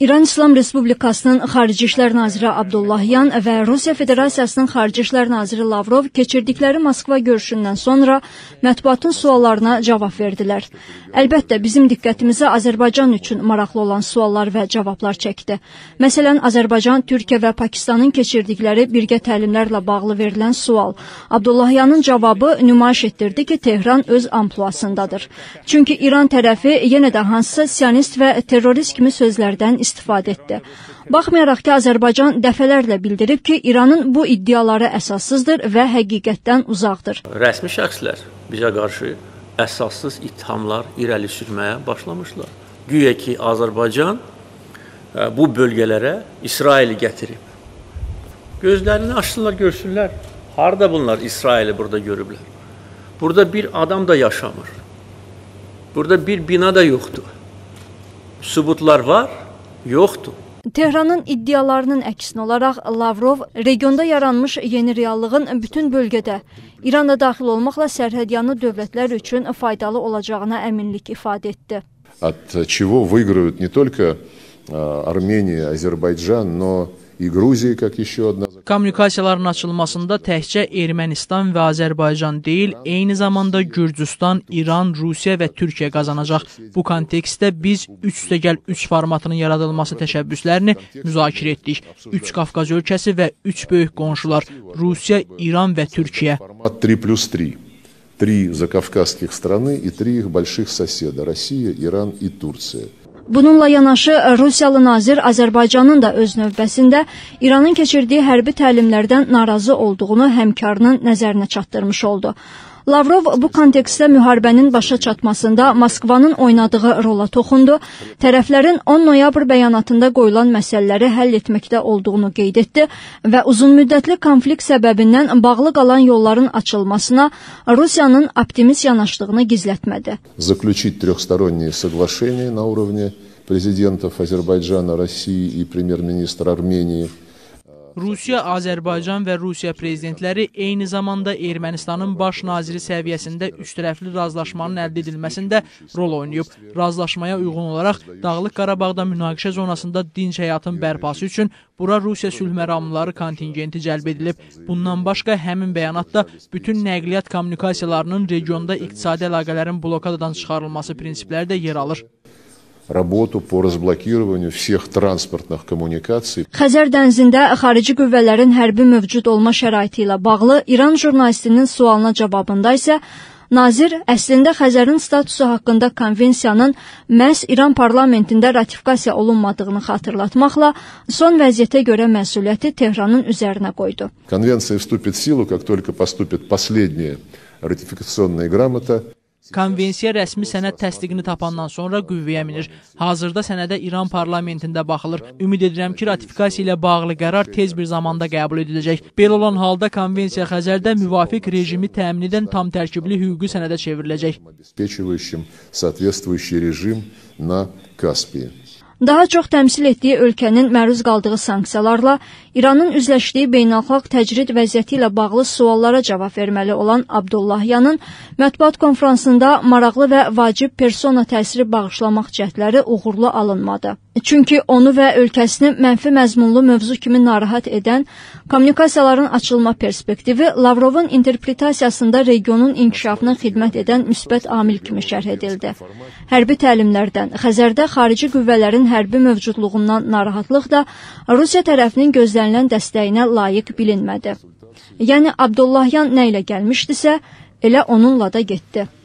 İran İslam Respublikasının Xarici İşlər Naziri Abdollahiyan və Rusiya Federasiyasının Xarici İşlər Naziri Lavrov keçirdikləri Moskva görüşündən sonra mətbuatın suallarına cavab verdilər. Əlbəttə, bizim diqqətimizi Azərbaycan üçün maraqlı olan suallar və cavablar çəkdi. Məsələn, Azərbaycan, Türkiyə və Pakistanın keçirdikləri birgə təlimlərlə bağlı verilən sual. Abdollahiyanın cavabı nümayiş etdirdi ki, Tehran öz ampluasındadır. Çünki İran tərəfi yenə də hansısa sionist və terrorist kimi sözlərdən istifadə etdi. Baxmayaraq ki, Azərbaycan dəfələrlə bildirib ki, İranın bu iddiaları əsassızdır və həqiqətdən uzaqdır. Rəsmi şəxslər bizə qarşı əsassız ithamlar irəli sürməyə başlamışlar. Güya ki, Azərbaycan bu bölgələrə İsraili gətirib. Gözlərini açsınlar, görsünlər. Harada bunlar İsraili burada görüblər. Burada bir adam da yaşamır. Burada bir bina da yoxdur. Sübutlar var, yoxdur. Tehranın iddialarının əksinə olaraq Lavrov regionda yaranmış yeni reallığın bütün bölgədə İran da daxil olmaqla sərhədyanı dövlətlər üçün faydalı olacağına əminlik ifadə etdi. От чего выигрывают не только Армения, Азербайджан, но и Грузия как еще одна. Kommunikasiyaların açılmasında təkcə Ermənistan və Azərbaycan deyil, eyni zamanda Gürcüstan, İran, Rusiya və Türkiyə qazanacaq. Bu kontekstdə biz 3+3 formatının yaradılması təşəbbüslərini müzakirə etdik. 3 Qafqaz ölkəsi və 3 böyük qonşular Rusiya, İran və Türkiyə. 3+3. 3 закавказских страны и 3 их больших соседа Россия, Иран и Турция. Bununla yanaşı, Rusiyalı nazir Azərbaycanın da öz növbəsində İranın keçirdiyi hərbi təlimlərdən narazı olduğunu həmkarının nəzərinə çatdırmış oldu. Lavrov bu kontekstdə müharibənin başa çatmasında Moskvanın oynadığı rola toxundu, tərəflərin 10 noyabr bəyanatında qoyulan məsələləri həll etməkdə olduğunu qeyd etdi və uzunmüddətli konflikt səbəbindən bağlı qalan yolların açılmasına Rusiyanın optimist yanaşdığını gizlətmədi. Заключить трехсторонние соглашения на уровне президентов Азербайджана, России и премьер-министра Армении. Rusiya, Azərbaycan və Rusiya prezidentləri eyni zamanda Ermənistanın baş naziri səviyyəsində üçtərəfli razılaşmanın əldə edilməsində rol oynayıb. Razılaşmaya uyğun olaraq Dağlıq-Qarabağda münaqişə zonasında dinc həyatın bərpası üçün bura Rusiya sülh məramlıları kontingenti cəlb edilib. Bundan başqa həmin bəyanatda bütün nəqliyyat kommunikasiyalarının regionda iqtisadi əlaqələrin blokadadan çıxarılması prinsipləri də yer alır. Работу по разблокированию всех транспортных коммуникаций. Xəzər dənizində xarici qüvvələrin hərbi mövcud olma şəraiti ilə bağlı İran jurnalistinin sualına cavabında isə nazir əslində Xəzərin statusu haqqında konvensiyanın məhz İran parlamentində ratifikasiya olunmadığını xatırlatmaqla son vəziyyətə görə məsuliyyəti Tehranın üzərinə qoydu. Konvensiya vstupit в силу, как только поступит последняя ратификационная грамота. Konvensiya rəsmi sənəd təsdiqini tapandan sonra qüvvəyə minir. Hazırda sənədə İran parlamentində baxılır. Ümid edirəm ki, ratifikasiya ilə bağlı qərar tez bir zamanda qəbul ediləcək. Belə olan halda konvensiya Xəzərdə müvafiq rejimi təmin edən tam tərkibli hüquqi sənədə çevriləcək. Daha çox təmsil etdiyi ölkənin məruz qaldığı sanksiyalarla İranın üzləşdiyi beynəlxalq təcrid vəziyyəti ilə bağlı suallara cavab verməli olan Abdollahiyanın mətbuat konfransında maraqlı və vacib persona təsiri bağışlamaq cəhdləri uğurlu alınmadı. Çünki onu və ölkəsini mənfi məzmunlu mövzu kimi narahat edən kommunikasiyaların açılma perspektivi Lavrovun interpretasiyasında regionun inkişafına xidmət edən müsbət amil kimi şərh edildi. Hərbi təlimlərdən, Xəzərdə xarici qüvvələrin hərbi mövcudluğundan narahatlıq da Rusiya tərəfinin gözlənilən dəstəyinə layiq bilinmədi. Yəni Abdollahiyan nə ilə gəlmişdisə, elə onunla da getdi.